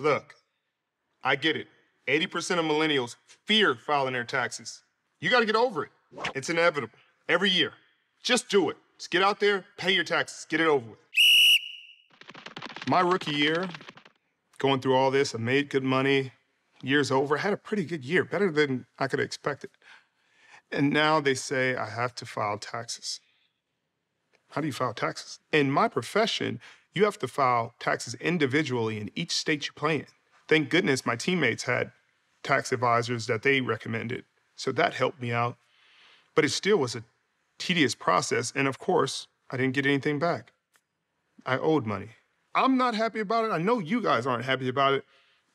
Look, I get it. 80% of millennials fear filing their taxes. You gotta get over it. It's inevitable. Every year. Just do it. Just get out there, pay your taxes, get it over with. My rookie year, going through all this, I made good money. Year's over, I had a pretty good year, better than I could have expected. And now they say I have to file taxes. How do you file taxes? In my profession, you have to file taxes individually in each state you play in. Thank goodness my teammates had tax advisors that they recommended, so that helped me out. But it still was a tedious process, and of course, I didn't get anything back. I owed money. I'm not happy about it. I know you guys aren't happy about it,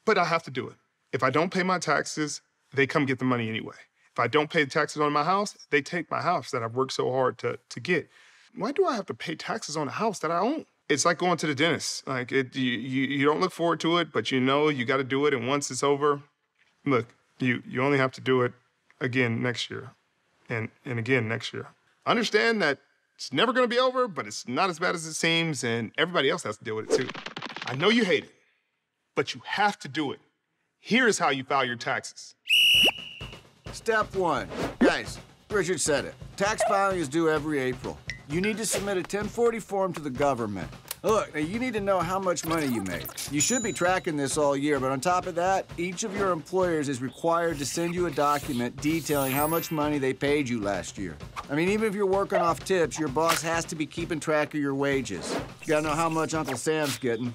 but I have to do it. If I don't pay my taxes, they come get the money anyway. If I don't pay the taxes on my house, they take my house that I've worked so hard to get. Why do I have to pay taxes on a house that I own? It's like going to the dentist. Like, you don't look forward to it, but you know you got to do it, and once it's over, look, you only have to do it again next year, and again next year. Understand that it's never going to be over, but it's not as bad as it seems, and everybody else has to deal with it, too. I know you hate it, but you have to do it. Here is how you file your taxes. Step one. Guys, Richard said it. Tax filing is due every April. You need to submit a 1040 form to the government. Look, now you need to know how much money you make. You should be tracking this all year, but on top of that, each of your employers is required to send you a document detailing how much money they paid you last year. I mean, even if you're working off tips, your boss has to be keeping track of your wages. You gotta know how much Uncle Sam's getting.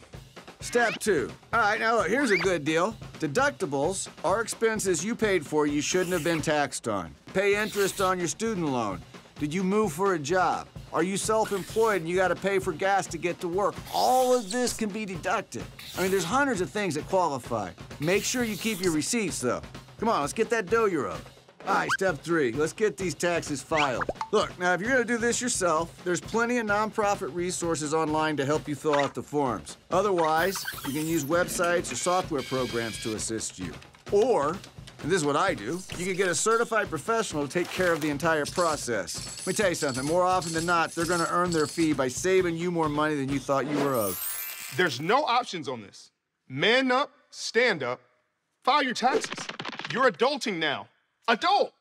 Step two. All right, now look, here's a good deal. Deductibles are expenses you paid for you shouldn't have been taxed on. Pay interest on your student loan. Did you move for a job? Are you self-employed and you gotta pay for gas to get to work? All of this can be deducted. I mean, there's hundreds of things that qualify. Make sure you keep your receipts, though. Come on, let's get that dough you're owed. All right, step three, let's get these taxes filed. Look, now if you're gonna do this yourself, there's plenty of nonprofit resources online to help you fill out the forms. Otherwise, you can use websites or software programs to assist you. Or, and this is what I do, you can get a certified professional to take care of the entire process. Let me tell you something, more often than not, they're gonna earn their fee by saving you more money than you thought you were owed. There's no options on this. Man up, stand up, file your taxes. You're adulting now. Adult!